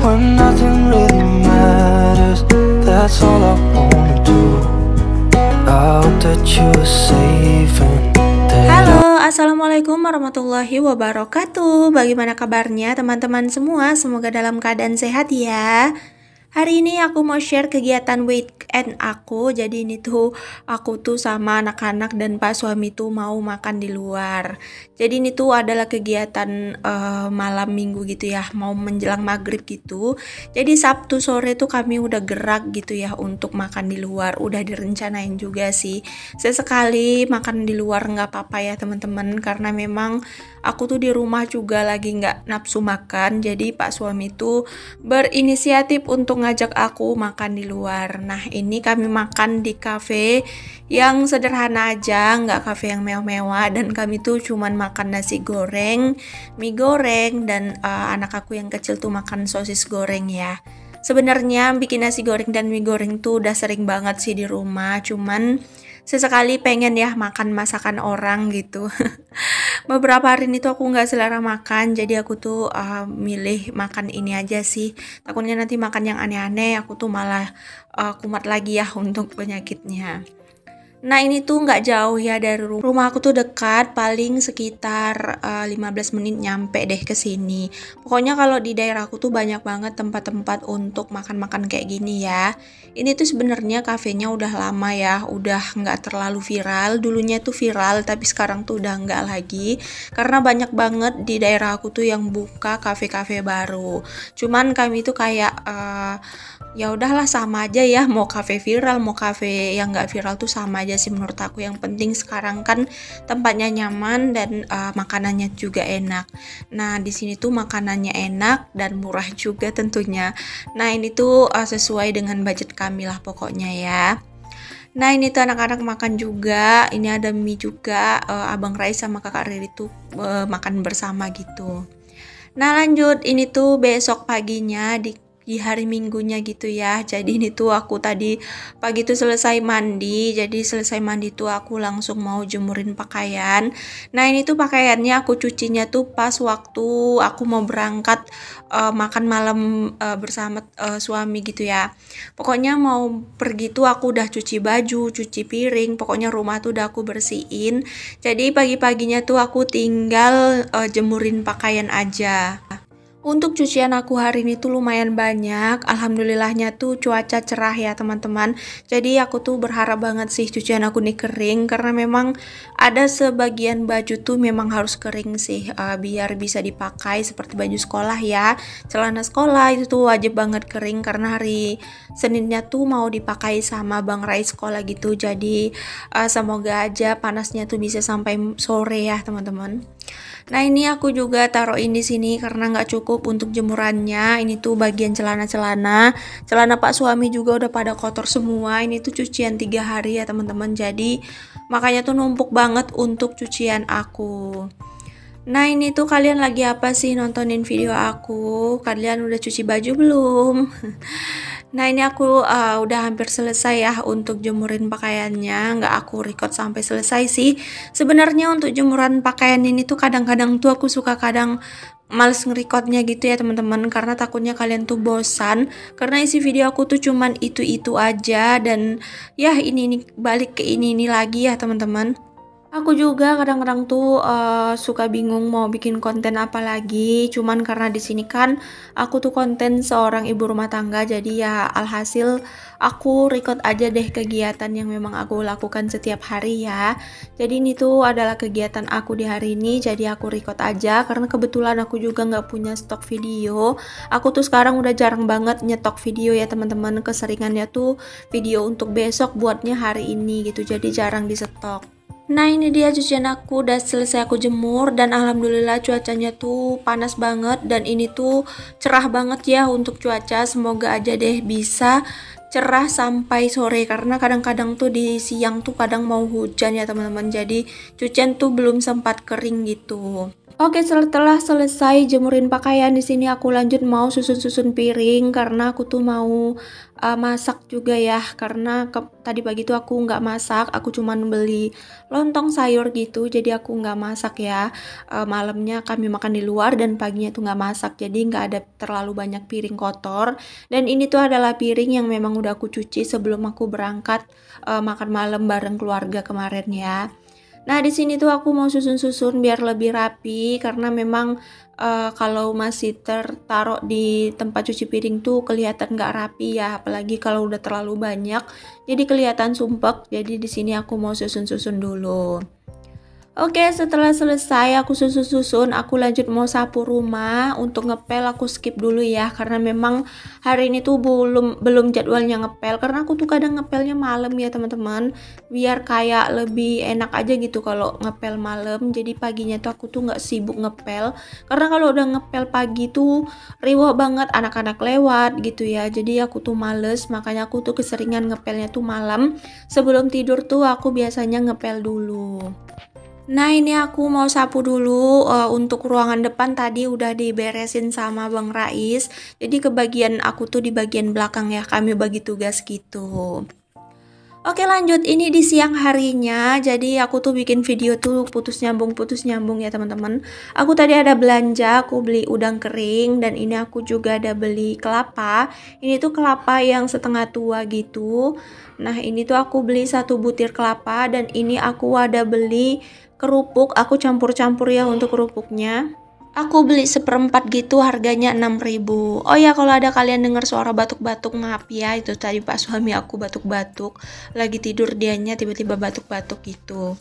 When nothing really matters, that's all I wanna do. I hope that you're safe and that I... Halo, assalamualaikum warahmatullahi wabarakatuh. Bagaimana kabarnya teman-teman semua? Semoga dalam keadaan sehat ya. Hari ini aku mau share kegiatan weekend aku. Jadi ini tuh aku tuh sama anak-anak dan pak suami tuh mau makan di luar. Jadi ini tuh adalah kegiatan malam minggu gitu ya, mau menjelang maghrib gitu. Jadi Sabtu sore tuh kami udah gerak gitu ya untuk makan di luar. Udah direncanain juga sih. Sesekali makan di luar nggak apa-apa ya teman-teman, karena memang aku tuh di rumah juga lagi nggak nafsu makan. Jadi pak suami tuh berinisiatif untuk ngajak aku makan di luar. Nah ini kami makan di kafe yang sederhana aja, nggak kafe yang mewah-mewah, dan kami tuh cuman makan nasi goreng, mie goreng, dan anak aku yang kecil tuh makan sosis goreng ya. Sebenarnya bikin nasi goreng dan mie goreng tuh udah sering banget sih di rumah, cuman sesekali pengen ya makan masakan orang gitu. Beberapa hari ini tuh aku nggak selera makan, jadi aku tuh milih makan ini aja sih. Takutnya nanti makan yang aneh-aneh, aku tuh malah kumat lagi ya untuk penyakitnya. Nah ini tuh nggak jauh ya dari rumah aku tuh dekat, paling sekitar 15 menit nyampe deh ke sini. Pokoknya kalau di daerah aku tuh banyak banget tempat-tempat untuk makan-makan kayak gini ya. Ini tuh sebenarnya kafenya udah lama ya, udah nggak terlalu viral. Dulunya tuh viral tapi sekarang tuh udah nggak lagi, karena banyak banget di daerah aku tuh yang buka kafe-kafe baru. Cuman kami tuh kayak ya udahlah sama aja ya, mau kafe viral mau kafe yang nggak viral tuh sama aja sih menurut aku. Yang penting sekarang kan tempatnya nyaman dan makanannya juga enak. Nah di sini tuh makanannya enak dan murah juga tentunya. Nah ini tuh sesuai dengan budget kami lah pokoknya ya. Nah ini tuh anak-anak makan juga. Ini ada mie juga. Abang Rai sama kakak Riri tuh makan bersama gitu. Nah lanjut, ini tuh besok paginya di hari minggunya gitu ya. Jadi ini tuh aku tadi pagi tuh selesai mandi. Jadi selesai mandi tuh aku langsung mau jemurin pakaian. Nah ini tuh pakaiannya aku cucinya tuh pas waktu aku mau berangkat makan malam bersama suami gitu ya. Pokoknya mau pergi tuh aku udah cuci baju, cuci piring, pokoknya rumah tuh udah aku bersihin. Jadi pagi-paginya tuh aku tinggal jemurin pakaian aja. Untuk cucian aku hari ini tuh lumayan banyak. Alhamdulillahnya tuh cuaca cerah ya teman-teman. Jadi aku tuh berharap banget sih cucian aku nih kering, karena memang ada sebagian baju tuh memang harus kering sih biar bisa dipakai, seperti baju sekolah ya. Celana sekolah itu tuh wajib banget kering, karena hari Seninnya tuh mau dipakai sama Bang Rai sekolah gitu. Jadi semoga aja panasnya tuh bisa sampai sore ya teman-teman. Nah ini aku juga taruhin di sini karena nggak cukup untuk jemurannya. Ini tuh bagian celana pak suami juga udah pada kotor semua. Ini tuh cucian 3 hari ya teman-teman, jadi makanya tuh numpuk banget untuk cucian aku. Nah ini tuh kalian lagi apa sih nontonin video aku? Kalian udah cuci baju belum? Nah ini aku udah hampir selesai ya untuk jemurin pakaiannya. Nggak aku record sampai selesai sih. Sebenarnya untuk jemuran pakaian ini tuh kadang-kadang tuh aku suka kadang males ngerecordnya gitu ya teman-teman, karena takutnya kalian tuh bosan, karena isi video aku tuh cuman itu-itu aja. Dan ya ini balik ke ini lagi ya teman-teman. Aku juga kadang-kadang tuh suka bingung mau bikin konten apa lagi. Cuman karena di sini kan aku tuh konten seorang ibu rumah tangga, jadi ya alhasil aku record aja deh kegiatan yang memang aku lakukan setiap hari ya. Jadi ini tuh adalah kegiatan aku di hari ini, jadi aku record aja karena kebetulan aku juga nggak punya stok video. Aku tuh sekarang udah jarang banget nyetok video ya teman-teman. Keseringannya tuh video untuk besok buatnya hari ini gitu, jadi jarang di stok. Nah, ini dia cucian aku, udah selesai aku jemur dan alhamdulillah cuacanya tuh panas banget dan ini tuh cerah banget ya untuk cuaca. Semoga aja deh bisa cerah sampai sore karena kadang-kadang tuh di siang tuh kadang mau hujan ya teman-teman. Jadi cucian tuh belum sempat kering gitu. Oke, setelah selesai jemurin pakaian di sini aku lanjut mau susun-susun piring karena aku tuh mau masak juga ya, karena tadi pagi tuh aku nggak masak, aku cuman beli lontong sayur gitu, jadi aku nggak masak ya. Malamnya kami makan di luar dan paginya tuh nggak masak, jadi nggak ada terlalu banyak piring kotor. Dan ini tuh adalah piring yang memang udah aku cuci sebelum aku berangkat makan malam bareng keluarga kemarin ya. Nah, di sini tuh aku mau susun-susun biar lebih rapi karena memang kalau masih tertaruh di tempat cuci piring tuh kelihatan nggak rapi ya, apalagi kalau udah terlalu banyak jadi kelihatan sumpek. Jadi di sini aku mau susun-susun dulu. Oke, setelah selesai aku susun-susun, aku lanjut mau sapu rumah. Untuk ngepel aku skip dulu ya karena memang hari ini tuh belum jadwalnya ngepel, karena aku tuh kadang ngepelnya malam ya teman-teman, biar kayak lebih enak aja gitu kalau ngepel malam. Jadi paginya tuh aku tuh nggak sibuk ngepel, karena kalau udah ngepel pagi tuh riwah banget, anak-anak lewat gitu ya, jadi aku tuh males. Makanya aku tuh keseringan ngepelnya tuh malam, sebelum tidur tuh aku biasanya ngepel dulu. Nah, ini aku mau sapu dulu. Untuk ruangan depan tadi udah diberesin sama Bang Rais. Jadi kebagian aku tuh di bagian belakang ya, kami bagi tugas gitu. Oke, lanjut. Ini di siang harinya, jadi aku tuh bikin video tuh putus nyambung ya teman-teman. Aku tadi ada belanja, aku beli udang kering dan ini aku juga ada beli kelapa. Ini tuh kelapa yang setengah tua gitu. Nah, ini tuh aku beli 1 butir kelapa dan ini aku ada beli kerupuk. Aku campur-campur ya untuk kerupuknya. Aku beli 1/4 gitu, harganya 6.000. Oh ya, kalau ada kalian dengar suara batuk-batuk maaf ya, itu tadi pak suami aku batuk-batuk, lagi tidur dianya tiba-tiba batuk-batuk gitu.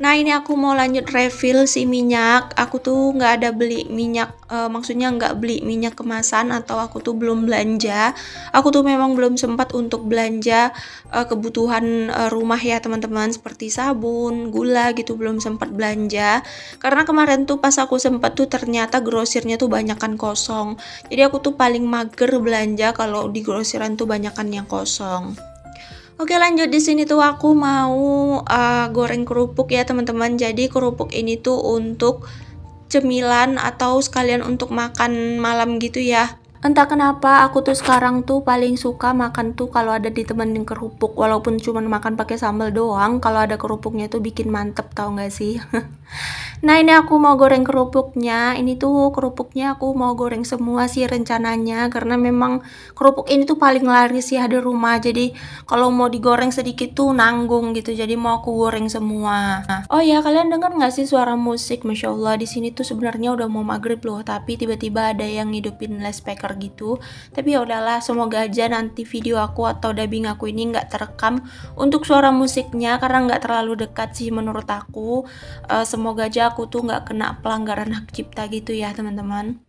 Nah, ini aku mau lanjut refill si minyak. Aku tuh nggak ada beli minyak, maksudnya nggak beli minyak kemasan, atau aku tuh belum belanja. Aku tuh memang belum sempat untuk belanja kebutuhan rumah ya teman-teman, seperti sabun, gula gitu, belum sempat belanja. Karena kemarin tuh pas aku sempat tuh ternyata grosirnya tuh banyakan kosong. Jadi aku tuh paling mager belanja kalau di grosiran tuh banyakan yang kosong. Oke, lanjut. Di sini tuh aku mau goreng kerupuk ya teman-teman. Jadi kerupuk ini tuh untuk cemilan atau sekalian untuk makan malam gitu ya. Entah kenapa aku tuh sekarang tuh paling suka makan tuh kalau ada ditemenin kerupuk, walaupun cuman makan pakai sambal doang, kalau ada kerupuknya tuh bikin mantep, tau gak sih? Nah, ini aku mau goreng kerupuknya. Ini tuh kerupuknya aku mau goreng semua sih rencananya, karena memang kerupuk ini tuh paling laris ya di rumah, jadi kalau mau digoreng sedikit tuh nanggung gitu, jadi mau aku goreng semua. Oh ya, kalian dengar gak sih suara musik? Masya Allah, di sini tuh sebenarnya udah mau maghrib loh, tapi tiba-tiba ada yang ngidupin les speaker gitu. Tapi ya udahlah, semoga aja nanti video aku atau dubbing aku ini nggak terekam untuk suara musiknya karena nggak terlalu dekat sih menurut aku. Semoga aja aku tuh nggak kena pelanggaran hak cipta gitu ya teman-teman.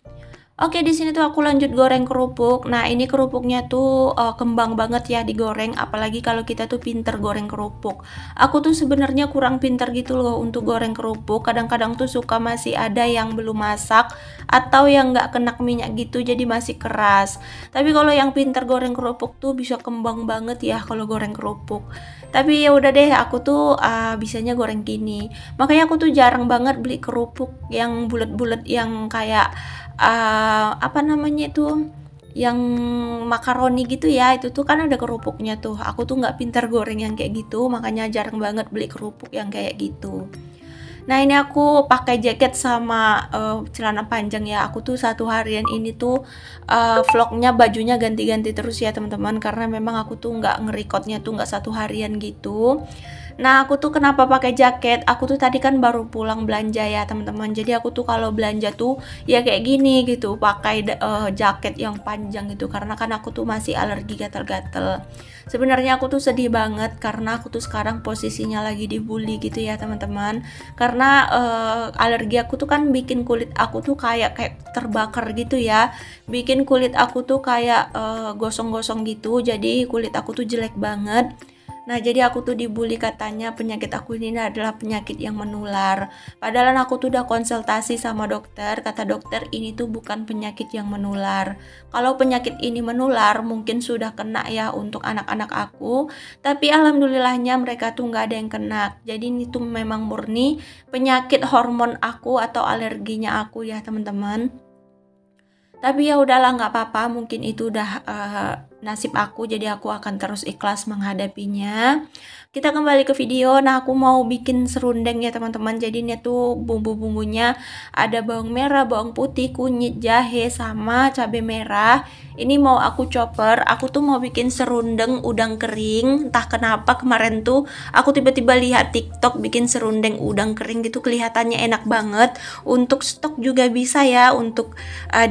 Oke, di sini tuh aku lanjut goreng kerupuk. Nah, ini kerupuknya tuh kembang banget ya digoreng, apalagi kalau kita tuh pinter goreng kerupuk. Aku tuh sebenarnya kurang pinter gitu loh untuk goreng kerupuk. Kadang-kadang tuh suka masih ada yang belum masak atau yang nggak kena minyak gitu, jadi masih keras. Tapi kalau yang pinter goreng kerupuk tuh bisa kembang banget ya kalau goreng kerupuk. Tapi ya udah deh, aku tuh bisanya goreng gini. Makanya aku tuh jarang banget beli kerupuk yang bulat-bulat, yang kayak apa namanya itu, yang makaroni gitu ya, itu tuh kan ada kerupuknya tuh. Aku tuh nggak pintar goreng yang kayak gitu, makanya jarang banget beli kerupuk yang kayak gitu. Nah, ini aku pakai jaket sama celana panjang ya. Aku tuh 1 harian ini tuh vlognya bajunya ganti-ganti terus ya teman-teman, karena memang aku tuh nggak ngerekodnya tuh nggak 1 harian gitu. Nah, aku tuh kenapa pakai jaket? Aku tuh tadi kan baru pulang belanja ya teman-teman. Jadi aku tuh kalau belanja tuh ya kayak gini gitu, pakai jaket yang panjang gitu, karena kan aku tuh masih alergi gatal-gatal. Sebenarnya aku tuh sedih banget karena aku tuh sekarang posisinya lagi dibully gitu ya teman-teman. Karena alergi aku tuh kan bikin kulit aku tuh kayak terbakar gitu ya, bikin kulit aku tuh kayak gosong-gosong gitu, jadi kulit aku tuh jelek banget. Nah, jadi aku tuh dibully, katanya penyakit aku ini adalah penyakit yang menular. Padahal aku tuh udah konsultasi sama dokter, kata dokter ini tuh bukan penyakit yang menular. Kalau penyakit ini menular, mungkin sudah kena ya untuk anak-anak aku. Tapi alhamdulillahnya mereka tuh nggak ada yang kena. Jadi ini tuh memang murni penyakit hormon aku atau alerginya aku ya teman-teman. Tapi ya udahlah, nggak apa-apa, mungkin itu udah nasib aku, jadi aku akan terus ikhlas menghadapinya. Kita kembali ke video. Nah, aku mau bikin serundeng ya teman-teman. Jadinya tuh bumbu-bumbunya ada bawang merah, bawang putih, kunyit, jahe, sama cabai merah. Ini mau aku chopper. Aku tuh mau bikin serundeng udang kering. Entah kenapa kemarin tuh aku tiba-tiba lihat TikTok bikin serundeng udang kering gitu, kelihatannya enak banget. Untuk stok juga bisa ya, untuk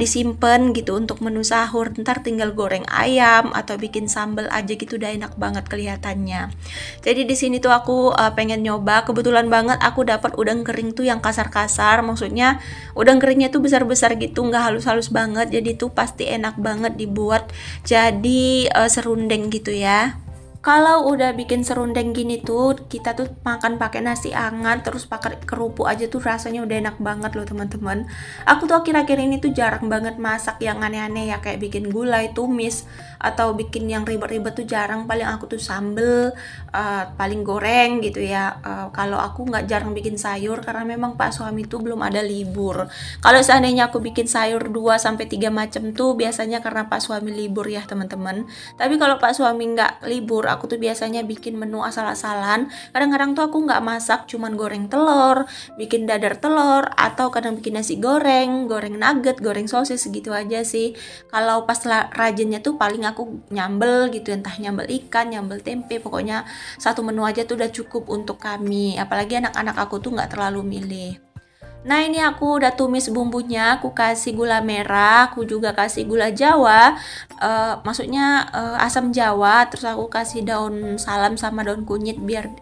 disimpan gitu untuk menu sahur, ntar tinggal goreng ayam atau bikin sambal aja gitu, udah enak banget kelihatannya. Jadi di sini tuh aku pengen nyoba. Kebetulan banget aku dapat udang kering tuh yang kasar-kasar, maksudnya udang keringnya tuh besar-besar gitu, nggak halus-halus banget. Jadi tuh pasti enak banget dibuat jadi serundeng gitu ya. Kalau udah bikin serundeng gini tuh, kita tuh makan pakai nasi hangat, terus pakai kerupuk aja tuh rasanya udah enak banget loh teman-teman. Aku tuh akhir-akhir ini tuh jarang banget masak yang aneh-aneh ya, kayak bikin gulai, tumis, atau bikin yang ribet-ribet tuh jarang. Paling aku tuh sambel, paling goreng gitu ya. Kalau aku nggak jarang bikin sayur, karena memang pak suami tuh belum ada libur. Kalau seandainya aku bikin sayur 2-3 macam tuh biasanya karena pak suami libur ya teman-teman. Tapi kalau pak suami nggak libur, aku tuh biasanya bikin menu asal-asalan. Kadang-kadang tuh aku nggak masak, cuman goreng telur, bikin dadar telur, atau kadang bikin nasi goreng, goreng nugget, goreng sosis, gitu aja sih. Kalau pas rajinnya tuh paling aku nyambel gitu, entah nyambel ikan, nyambel tempe, pokoknya satu menu aja tuh udah cukup untuk kami. Apalagi anak-anak aku tuh nggak terlalu milih. Nah, ini aku udah tumis bumbunya. Aku kasih gula merah, aku juga kasih gula jawa, asam jawa, terus aku kasih daun salam sama daun kunyit, biar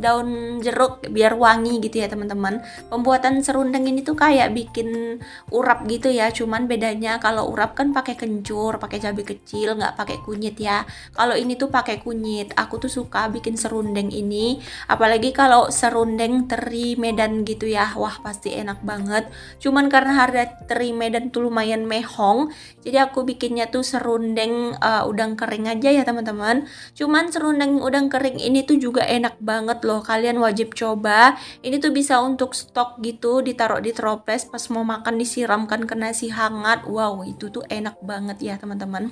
daun jeruk biar wangi gitu ya teman-teman. Pembuatan serundeng ini tuh kayak bikin urap gitu ya, cuman bedanya kalau urap kan pakai kencur, pakai cabai kecil, nggak pakai kunyit ya. Kalau ini tuh pakai kunyit. Aku tuh suka bikin serundeng ini, apalagi kalau serundeng teri Medan gitu ya, wah pasti enak banget. Cuman karena harga teri Medan tuh lumayan mehong, jadi aku bikinnya tuh serundeng udang kering aja ya teman-teman. Cuman serundeng udang kering ini tuh juga enak banget loh, kalian wajib coba. Ini tuh bisa untuk stok gitu, ditaruh di troples, pas mau makan disiramkan ke nasi hangat. Wow, itu tuh enak banget ya teman-teman.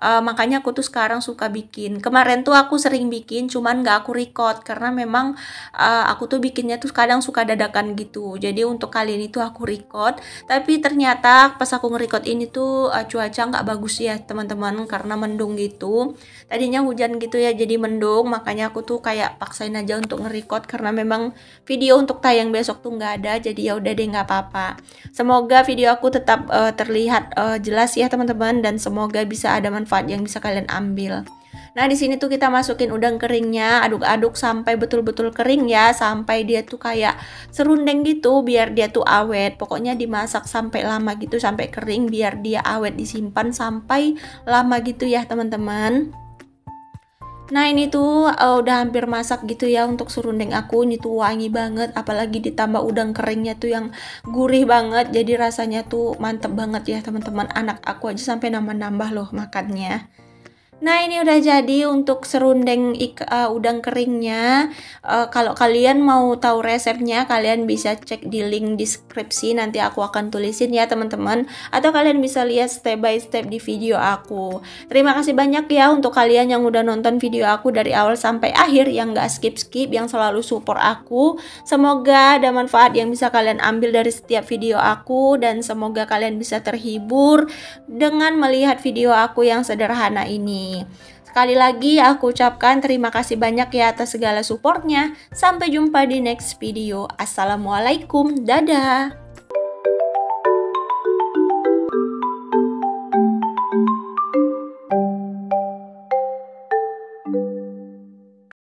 Makanya aku tuh sekarang suka bikin. Kemarin tuh aku sering bikin, cuman gak aku record karena memang aku tuh bikinnya tuh kadang suka dadakan gitu. Jadi untuk kali ini tuh aku record, tapi ternyata pas aku nge-record ini tuh cuaca gak bagus ya teman-teman, karena mendung gitu. Tadinya hujan gitu ya, jadi mendung. Makanya aku tuh kayak paksain aja untuk nge-record, karena memang video untuk tayang besok tuh gak ada. Jadi ya udah deh, gak apa-apa. Semoga video aku tetap terlihat jelas ya teman-teman, dan semoga bisa ada manfaat yang bisa kalian ambil. Nah, di sini tuh kita masukin udang keringnya, aduk-aduk sampai betul-betul kering ya, sampai dia tuh kayak serundeng gitu, biar dia tuh awet. Pokoknya dimasak sampai lama gitu, sampai kering, biar dia awet, disimpan sampai lama gitu ya teman-teman. Nah, ini tuh udah hampir masak gitu ya untuk serundeng aku. Ini tuh wangi banget, apalagi ditambah udang keringnya tuh yang gurih banget. Jadi rasanya tuh mantep banget ya teman-teman. Anak aku aja sampai nambah-nambah loh makannya. Nah, ini udah jadi untuk serundeng udang keringnya. Kalau kalian mau tahu resepnya, kalian bisa cek di link deskripsi, nanti aku akan tulisin ya teman-teman, atau kalian bisa lihat step by step di video aku. Terima kasih banyak ya untuk kalian yang udah nonton video aku dari awal sampai akhir, yang gak skip-skip, yang selalu support aku. Semoga ada manfaat yang bisa kalian ambil dari setiap video aku, dan semoga kalian bisa terhibur dengan melihat video aku yang sederhana ini. Sekali lagi aku ucapkan terima kasih banyak ya atas segala supportnya. Sampai jumpa di next video. Assalamualaikum, dadah.